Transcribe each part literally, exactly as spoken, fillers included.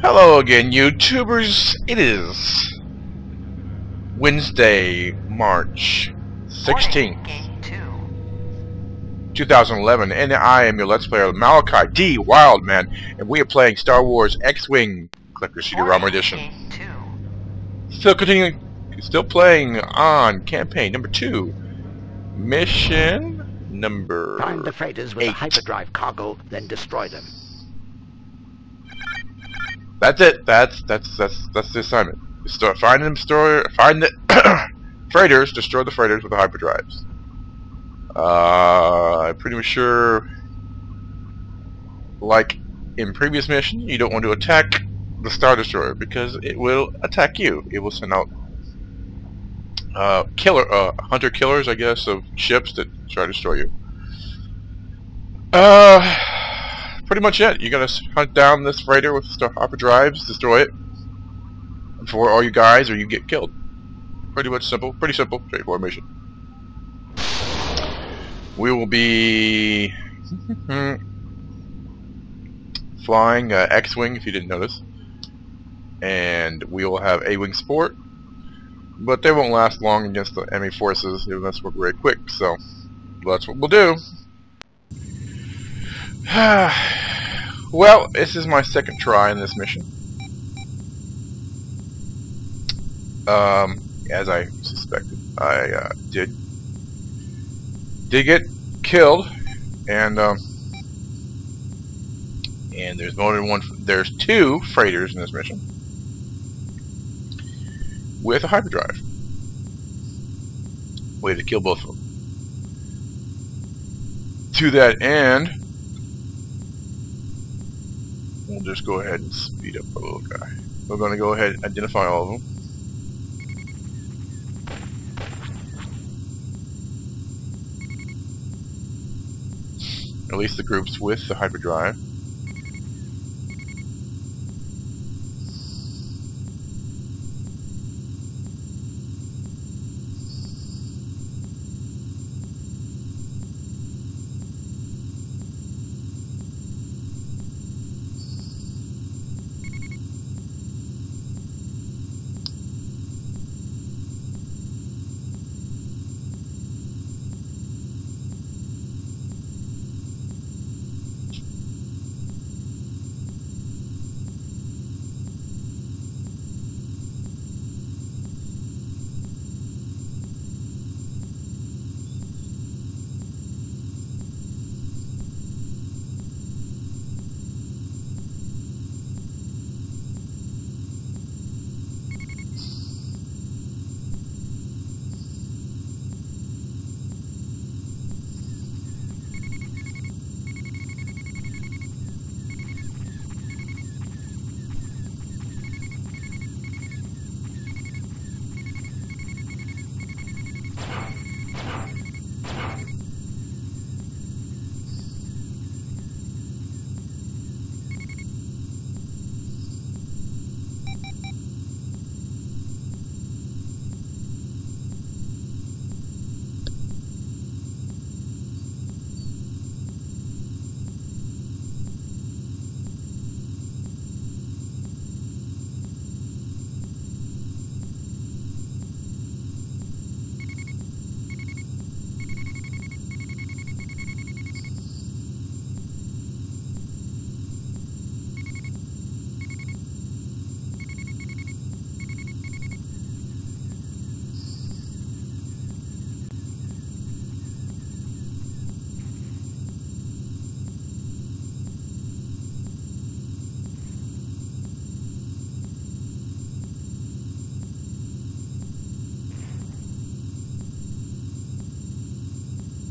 Hello again, YouTubers. It is Wednesday, March sixteenth, two thousand eleven, and I am your Let's Player, Malachi D. Wildman, and we are playing Star Wars X-Wing Collector's C D ROM Edition. Still continuing, still playing on campaign number two, mission number. Find the freighters with a hyperdrive cargo, then destroy them. That's it. That's that's that's that's the assignment. Start, find them, destroy, find the freighters, destroy the freighters with the hyperdrives. Uh, I'm pretty sure, like in previous mission, you don't want to attack the Star Destroyer because it will attack you. It will send out uh, killer uh, hunter killers, I guess, of ships that try to destroy you. Uh. Pretty much it. You're gonna hunt down this freighter with star hyperdrives, destroy it for all you guys, or you get killed. Pretty much simple. Pretty simple. Straightforward mission. We will be flying uh, X-wing, if you didn't notice, and we will have A-wing support, but they won't last long against the enemy forces. They must work very quick, so that's what we'll do. Well, this is my second try in this mission. Um, as I suspected, I uh, did did get killed, and um, and there's more than one. There's two freighters in this mission with a hyperdrive. Way to kill both of them. To that end, we'll just go ahead and speed up our little guy. We're going to go ahead and identify all of them. At least the groups with the hyperdrive.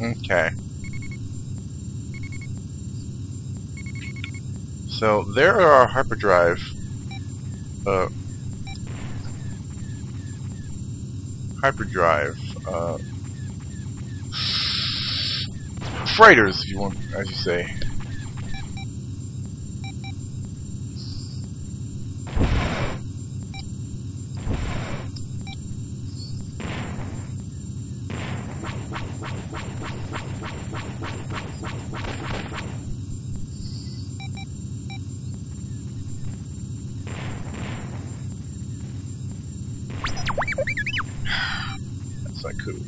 Okay. So there are our hyperdrive uh hyperdrive uh freighters, if you want, as you say. I could.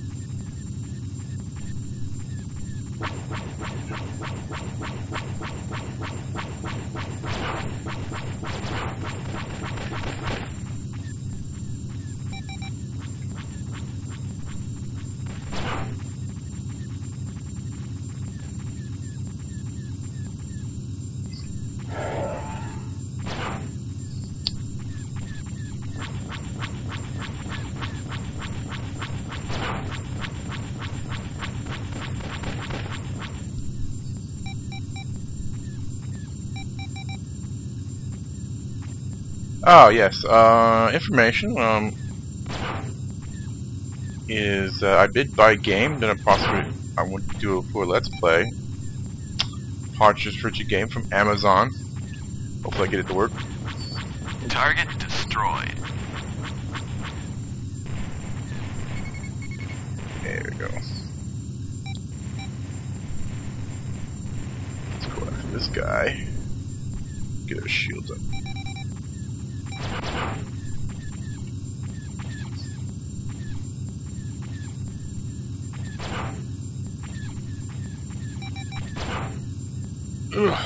Oh yes, uh, information um, is uh, I bid buy game, then I possibly I want to do for Let's Play. Partridge Richard game from Amazon. Hopefully I get it to work. Target destroyed. There we go. Let's go after this guy. Get our shields up. Ugh.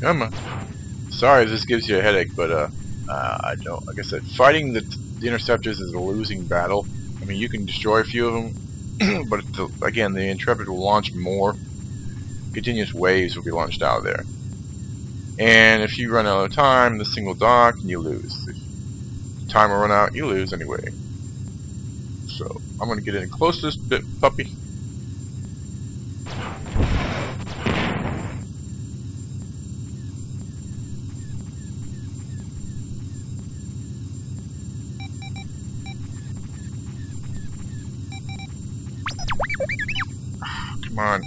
Come on. Sorry if this gives you a headache, but uh, uh I don't. Like I said, fighting the, the interceptors is a losing battle. I mean, you can destroy a few of them, but it's, uh, again, the Intrepid will launch more. Continuous waves will be launched out of there, and if you run out of time, the single dock, you lose. If time will run out, you lose anyway. So I'm going to get in close to this bit, puppy. Come on.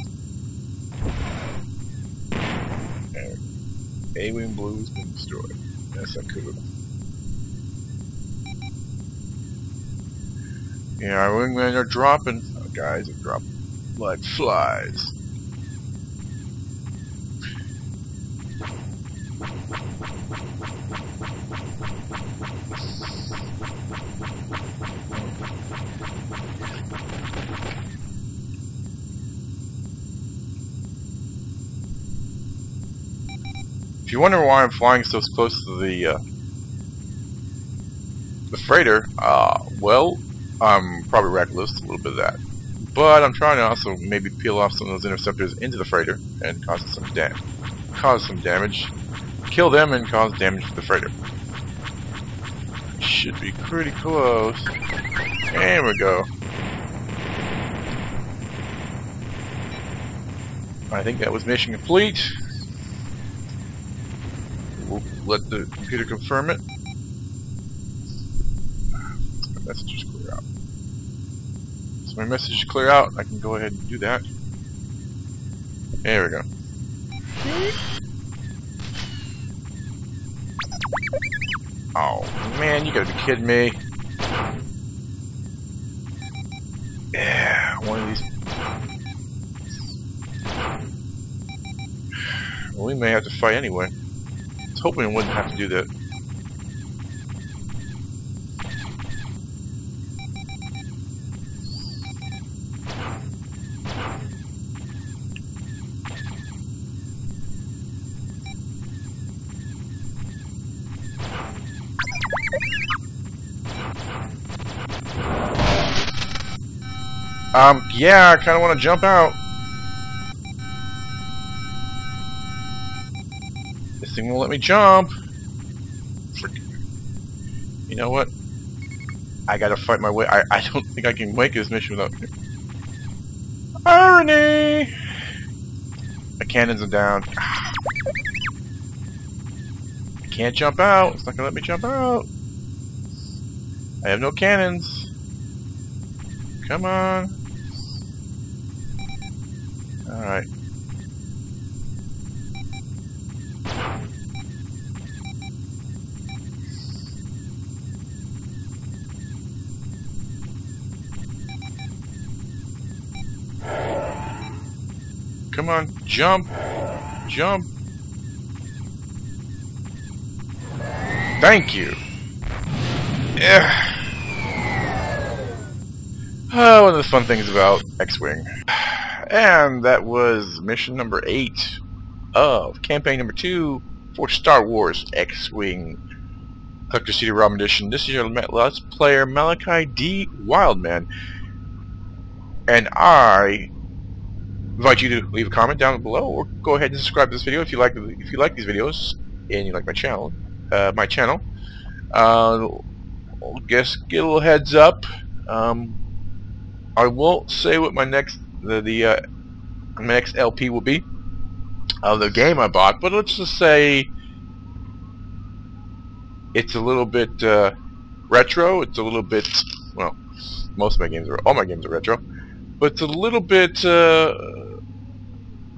A-wing blue has been destroyed. Yes, I could. Yeah, our wingmen are dropping. Our guys are dropping like flies. If you wonder why I'm flying so close to the uh, the freighter, uh, well, I'm probably reckless, a little bit of that. But I'm trying to also maybe peel off some of those interceptors into the freighter and cause some damage. Cause some damage. Kill them and cause damage to the freighter. Should be pretty close. There we go. I think that was mission complete. We'll let the computer confirm it. My message is clear out. So my message is clear out. I can go ahead and do that. There we go. Oh man, you gotta be kidding me! Yeah, one of these. Well, we may have to fight anyway. Hoping I wouldn't have to do that. Um, yeah, I kind of want to jump out. This thing won't let me jump. Frick. You know what? I gotta fight my way. I, I don't think I can make this mission without irony. The cannons are down. I can't jump out. It's not gonna let me jump out. I have no cannons. Come on. All right. Come on, jump! Jump! Thank you! Yeah. Uh, one of the fun things about X-Wing. And that was mission number eight of campaign number two for Star Wars X-Wing Collector's C D ROM Edition. This is your Let's Player, Malachi D. Wildman. And I invite you to leave a comment down below, or go ahead and subscribe to this video if you like if you like these videos and you like my channel. Uh, my channel. Uh, guess get a little heads up. Um, I won't say what my next the, the uh, my next L P will be of the game I bought, but let's just say it's a little bit uh, retro. It's a little bit well, most of my games are all my games are retro, but it's a little bit uh,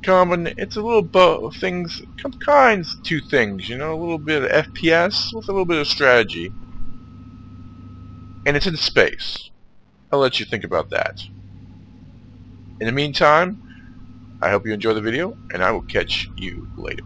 common. It's a little both things, kinds two things, you know, a little bit of F P S with a little bit of strategy, and it's in space. I'll let you think about that. In the meantime, I hope you enjoy the video, and I will catch you later.